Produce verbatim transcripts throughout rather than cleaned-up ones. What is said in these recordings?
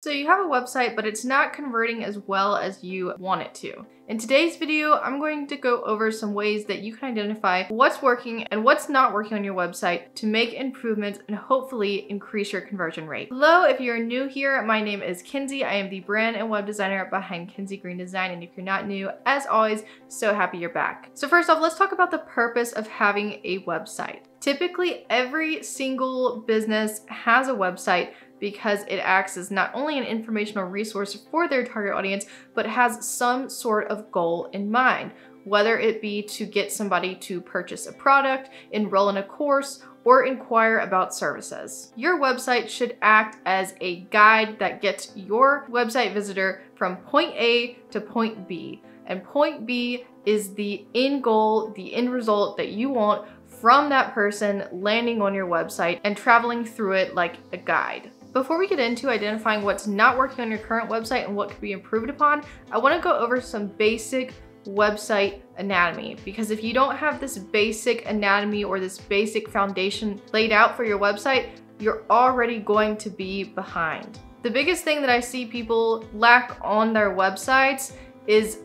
So you have a website, but it's not converting as well as you want it to. In today's video, I'm going to go over some ways that you can identify what's working and what's not working on your website to make improvements and hopefully increase your conversion rate. Hello, if you're new here, my name is Kenzi. I am the brand and web designer behind Kenzi Green Design. And if you're not new, as always, so happy you're back. So first off, let's talk about the purpose of having a website. Typically, every single business has a website because it acts as not only an informational resource for their target audience, but has some sort of goal in mind, whether it be to get somebody to purchase a product, enroll in a course, or inquire about services. Your website should act as a guide that gets your website visitor from point A to point B. And point B is the end goal, the end result that you want from that person landing on your website and traveling through it like a guide. Before we get into identifying what's not working on your current website and what could be improved upon, I want to go over some basic website anatomy, because if you don't have this basic anatomy or this basic foundation laid out for your website, you're already going to be behind. The biggest thing that I see people lack on their websites is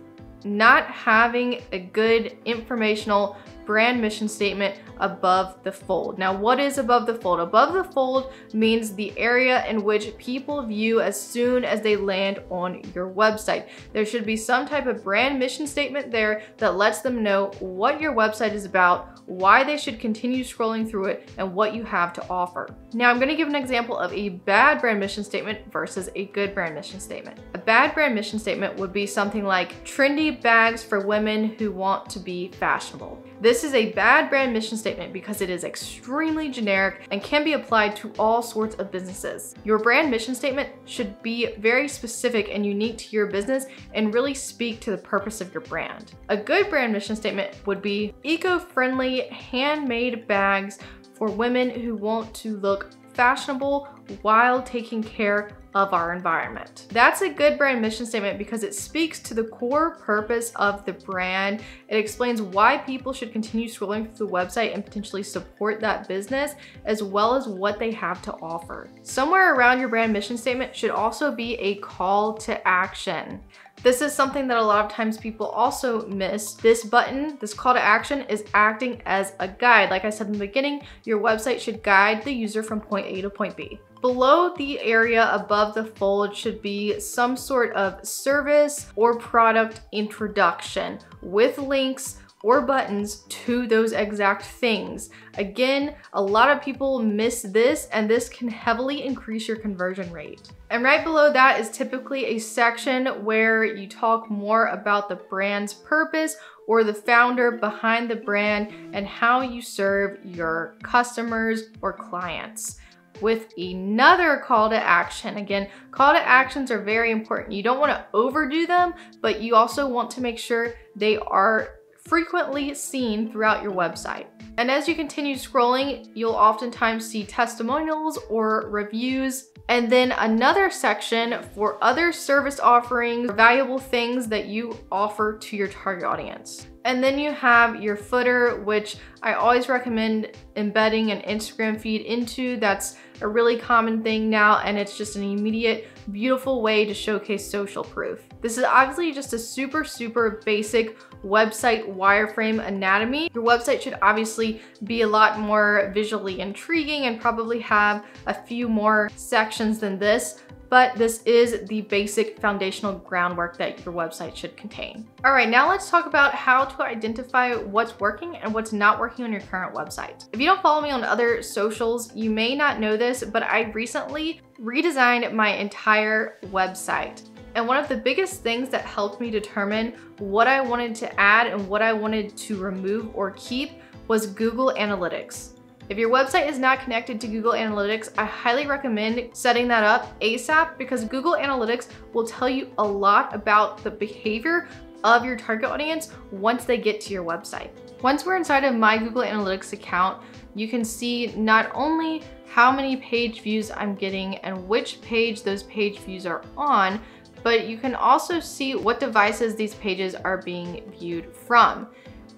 not having a good informational brand mission statement above the fold. Now, what is above the fold? Above the fold means the area in which people view as soon as they land on your website. There should be some type of brand mission statement there that lets them know what your website is about, why they should continue scrolling through it, and what you have to offer. Now, I'm going to give an example of a bad brand mission statement versus a good brand mission statement. A bad brand mission statement would be something like trendy bags for women who want to be fashionable. This is a bad brand mission statement because it is extremely generic and can be applied to all sorts of businesses. Your brand mission statement should be very specific and unique to your business and really speak to the purpose of your brand. A good brand mission statement would be eco-friendly handmade bags for women who want to look fashionable while taking care of our environment. That's a good brand mission statement because it speaks to the core purpose of the brand. It explains why people should continue scrolling through the website and potentially support that business, as well as what they have to offer. Somewhere around your brand mission statement should also be a call to action. This is something that a lot of times people also miss. This button, this call to action, is acting as a guide. Like I said in the beginning, your website should guide the user from point A to point B. Below the area above the fold should be some sort of service or product introduction with links or buttons to those exact things. Again, a lot of people miss this, and this can heavily increase your conversion rate. And right below that is typically a section where you talk more about the brand's purpose or the founder behind the brand and how you serve your customers or clients, with another call to action. Again, call to actions are very important. You don't want to overdo them, but you also want to make sure they are frequently seen throughout your website. And as you continue scrolling, you'll oftentimes see testimonials or reviews, and then another section for other service offerings, valuable things that you offer to your target audience. And then you have your footer, which I always recommend embedding an Instagram feed into. That's a really common thing now, and it's just an immediate, beautiful way to showcase social proof. This is obviously just a super, super basic website wireframe anatomy. Your website should obviously be a lot more visually intriguing and probably have a few more sections than this, but this is the basic foundational groundwork that your website should contain. All right, now let's talk about how to identify what's working and what's not working on your current website. If you don't follow me on other socials, you may not know this, but I recently redesigned my entire website. And one of the biggest things that helped me determine what I wanted to add and what I wanted to remove or keep was Google Analytics. If your website is not connected to Google Analytics, I highly recommend setting that up ASAP, because Google Analytics will tell you a lot about the behavior of your target audience once they get to your website. Once we're inside of my Google Analytics account, you can see not only how many page views I'm getting and which page those page views are on, but you can also see what devices these pages are being viewed from.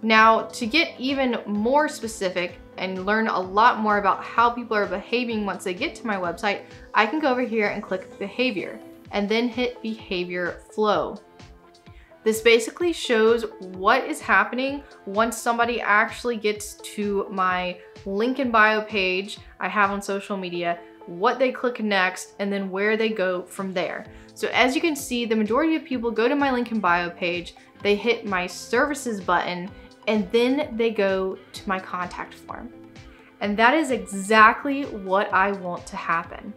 Now, to get even more specific and learn a lot more about how people are behaving once they get to my website, I can go over here and click behavior and then hit behavior flow. This basically shows what is happening once somebody actually gets to my link in bio page I have on social media, what they click next, and then where they go from there. So as you can see, the majority of people go to my link in bio page, they hit my services button, and then they go to my contact form. And that is exactly what I want to happen.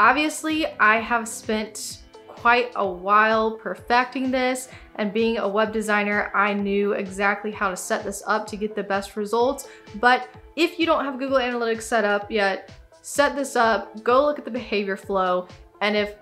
Obviously, I have spent quite a while perfecting this, and being a web designer, I knew exactly how to set this up to get the best results. But if you don't have Google Analytics set up yet, set this up, go look at the behavior flow, and if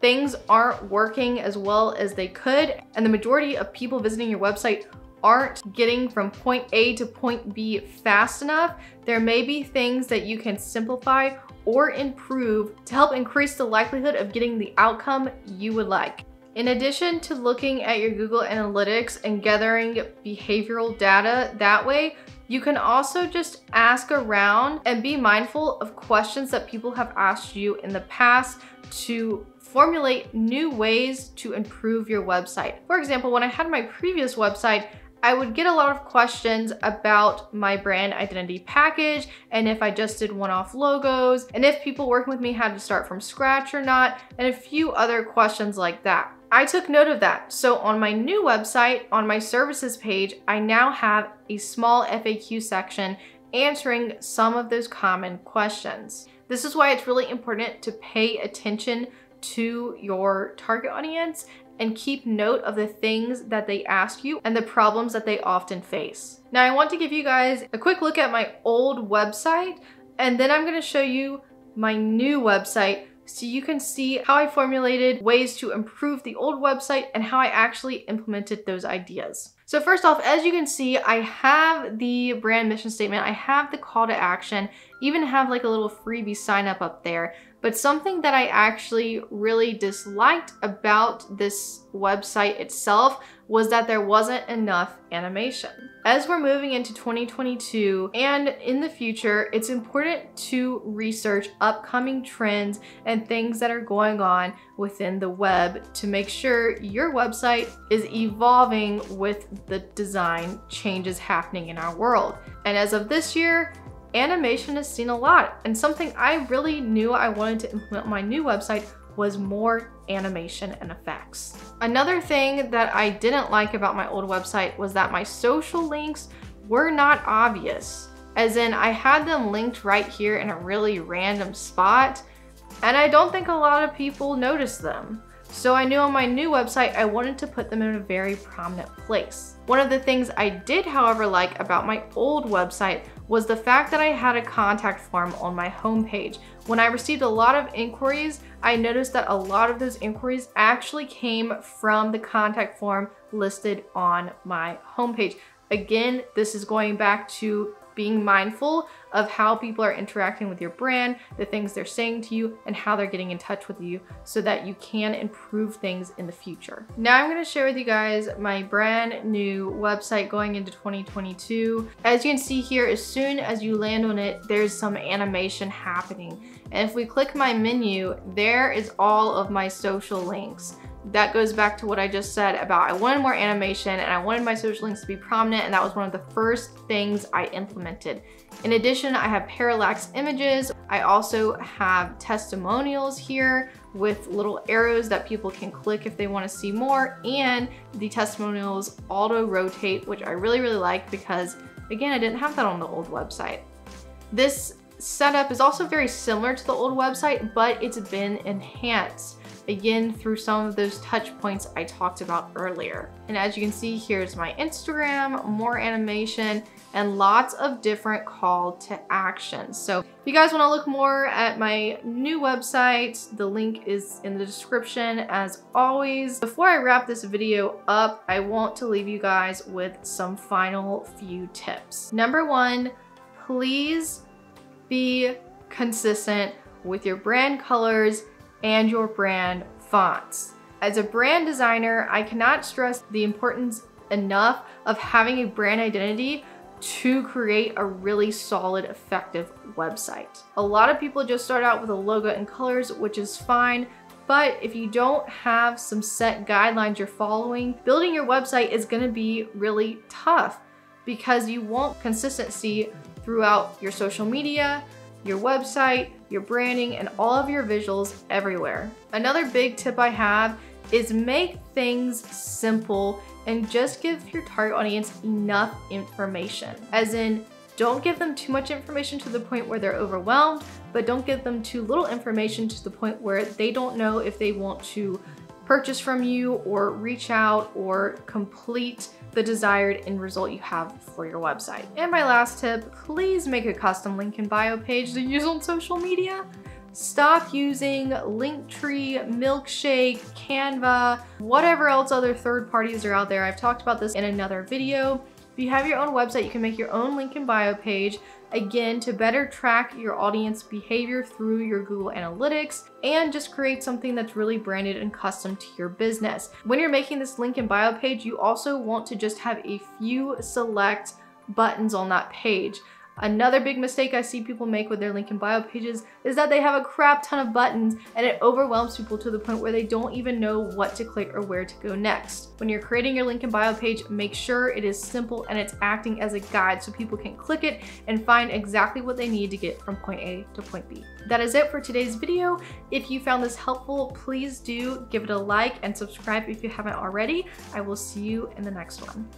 things aren't working as well as they could, and the majority of people visiting your website aren't getting from point A to point B fast enough, there may be things that you can simplify or improve to help increase the likelihood of getting the outcome you would like. In addition to looking at your Google Analytics and gathering behavioral data that way, you can also just ask around and be mindful of questions that people have asked you in the past to formulate new ways to improve your website. For example, when I had my previous website, I would get a lot of questions about my brand identity package and if I just did one-off logos and if people working with me had to start from scratch or not, and a few other questions like that. I took note of that. So on my new website, on my services page, I now have a small F A Q section answering some of those common questions. This is why it's really important to pay attention to your target audience and keep note of the things that they ask you and the problems that they often face. Now, I want to give you guys a quick look at my old website, and then I'm gonna show you my new website so you can see how I formulated ways to improve the old website and how I actually implemented those ideas. So first off, as you can see, I have the brand mission statement, I have the call to action, even have like a little freebie sign up up there. But something that I actually really disliked about this website itself was that there wasn't enough animation. As we're moving into twenty twenty-two and in the future, it's important to research upcoming trends and things that are going on within the web to make sure your website is evolving with the design changes happening in our world. And as of this year, animation has seen a lot, and something I really knew I wanted to implement on my new website was more animation and effects. Another thing that I didn't like about my old website was that my social links were not obvious. As in, I had them linked right here in a really random spot, and I don't think a lot of people noticed them. So I knew on my new website, I wanted to put them in a very prominent place. One of the things I did, however, like about my old website was the fact that I had a contact form on my homepage. When I received a lot of inquiries, I noticed that a lot of those inquiries actually came from the contact form listed on my homepage. Again, this is going back to being mindful of how people are interacting with your brand, the things they're saying to you, and how they're getting in touch with you so that you can improve things in the future. Now I'm gonna share with you guys my brand new website going into twenty twenty-two. As you can see here, as soon as you land on it, there's some animation happening. And if we click my menu, there is all of my social links. That goes back to what I just said about I wanted more animation and I wanted my social links to be prominent, and that was one of the first things I implemented. In addition, I have parallax images. I also have testimonials here with little arrows that people can click if they want to see more, and the testimonials auto rotate, which I really, really like because, again, I didn't have that on the old website. This setup is also very similar to the old website, but it's been enhanced. Again, through some of those touch points I talked about earlier. And as you can see, here's my Instagram, more animation, and lots of different call to actions. So if you guys wanna look more at my new website, the link is in the description as always. Before I wrap this video up, I want to leave you guys with some final few tips. Number one, please be consistent with your brand colors and your brand fonts. As a brand designer, I cannot stress the importance enough of having a brand identity to create a really solid, effective website. A lot of people just start out with a logo and colors, which is fine, but if you don't have some set guidelines you're following, building your website is gonna be really tough because you want consistency throughout your social media, your website, your branding, and all of your visuals everywhere. Another big tip I have is make things simple and just give your target audience enough information. As in, don't give them too much information to the point where they're overwhelmed, but don't give them too little information to the point where they don't know if they want to purchase from you or reach out or complete the desired end result you have for your website. And my last tip, please make a custom link in bio page to use on social media. Stop using Linktree, Milkshake, Canva, whatever else other third parties are out there. I've talked about this in another video. If you have your own website, you can make your own link in bio page, again, to better track your audience behavior through your Google Analytics and just create something that's really branded and custom to your business. When you're making this link in bio page, you also want to just have a few select buttons on that page. Another big mistake I see people make with their link in bio pages is that they have a crap ton of buttons and it overwhelms people to the point where they don't even know what to click or where to go next. When you're creating your link in bio page, make sure it is simple and it's acting as a guide so people can click it and find exactly what they need to get from point A to point B. That is it for today's video. If you found this helpful, please do give it a like and subscribe if you haven't already. I will see you in the next one.